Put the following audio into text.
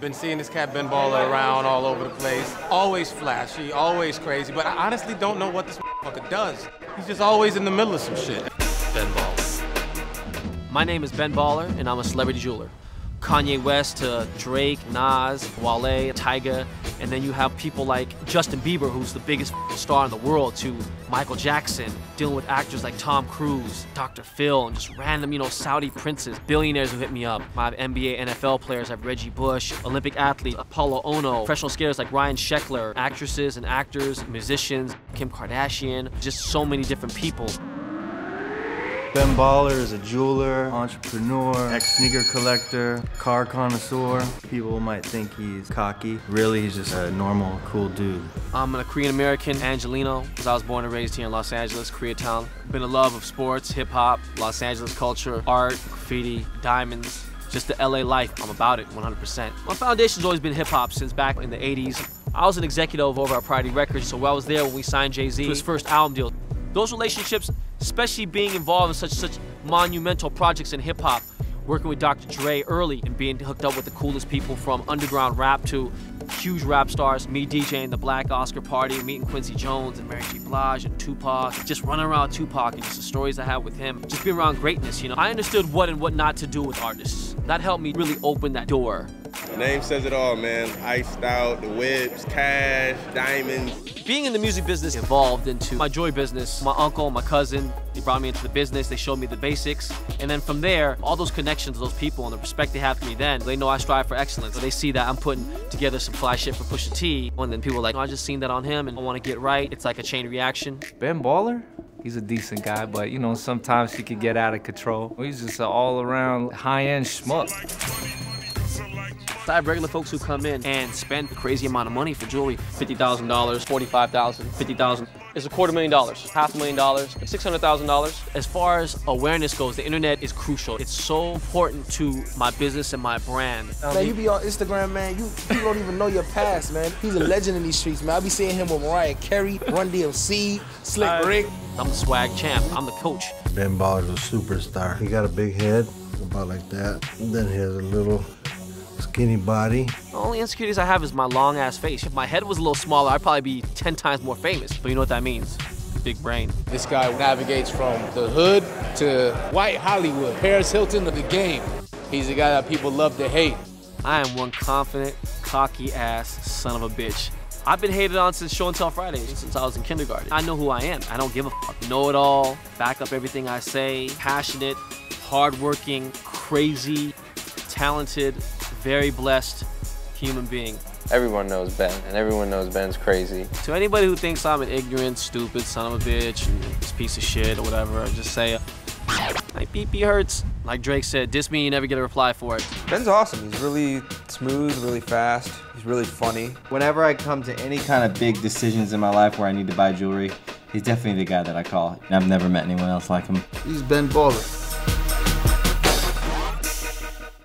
Been seeing this cat, Ben Baller, around all over the place. Always flashy, always crazy, but I honestly don't know what this motherfucker does. He's just always in the middle of some shit. Ben Baller. My name is Ben Baller, and I'm a celebrity jeweler. Kanye West to Drake, Nas, Wale, Tyga, and then you have people like Justin Bieber, who's the biggest star in the world, to Michael Jackson, dealing with actors like Tom Cruise, Dr. Phil, and just random, Saudi princes, billionaires who hit me up. I have NBA, NFL players, I have Reggie Bush, Olympic athletes, Apollo Ono, professional skaters like Ryan Sheckler, actresses and actors, musicians, Kim Kardashian, just so many different people. Ben Baller is a jeweler, entrepreneur, ex-sneaker collector, car connoisseur. People might think he's cocky. Really, he's just a normal, cool dude. I'm a Korean-American, Angelino, because I was born and raised here in Los Angeles, Koreatown. Been a love of sports, hip-hop, Los Angeles culture, art, graffiti, diamonds, just the LA life. I'm about it, 100%. My foundation's always been hip-hop since back in the 80s. I was an executive over at Priority Records, so I was there when we signed Jay-Z to his first album deal. Those relationships, especially being involved in such monumental projects in hip-hop, working with Dr. Dre early and being hooked up with the coolest people from underground rap to huge rap stars, me DJing the Black Oscar party, meeting Quincy Jones and Mary J. Blige and Tupac, just running around Tupac and just the stories I had with him, just being around greatness, I understood what and what not to do with artists. That helped me really open that door. The name says it all, man. Iced out, the whips, cash, diamonds. Being in the music business evolved into my jewelry business. My uncle, my cousin, they brought me into the business, they showed me the basics. And then from there, all those connections, those people and the respect they have for me then, they know I strive for excellence. So they see that I'm putting together some fly shit for Pusha T. And then people are like, I just seen that on him and I want to get right. It's like a chain reaction. Ben Baller? He's a decent guy, but sometimes he could get out of control. He's just an all-around high-end schmuck. I have regular folks who come in and spend a crazy amount of money for jewelry. $50,000, $45,000, $50,000. It's $250,000, $500,000, $600,000. As far as awareness goes, the internet is crucial. It's so important to my business and my brand. Man, you be on Instagram, man. You don't even know your past, man. He's a legend in these streets, man. I be seeing him with Mariah Carey, Run-DMC, Slick Rick. I'm the swag champ. I'm the coach. Ben Baller's a superstar. He got a big head, about like that. And then he has a little skinny body. The only insecurities I have is my long ass face. If my head was a little smaller, I'd probably be 10 times more famous. But you know what that means? Big brain. This guy navigates from the hood to white Hollywood, Paris Hilton of the game. He's a guy that people love to hate. I am one confident, cocky ass son of a bitch. I've been hated on since Show and Tell Fridays, since I was in kindergarten. I know who I am. I don't give a fuck. Know it all, back up everything I say, passionate, hardworking, crazy, talented, very blessed human being. Everyone knows Ben, and everyone knows Ben's crazy. To anybody who thinks I'm an ignorant, stupid son of a bitch, piece of shit or whatever, I just say, my pee-pee hurts. Like Drake said, diss me, you never get a reply for it. Ben's awesome. He's really smooth, really fast. He's really funny. Whenever I come to any kind of big decisions in my life where I need to buy jewelry, he's definitely the guy that I call. I've never met anyone else like him. He's Ben Baller.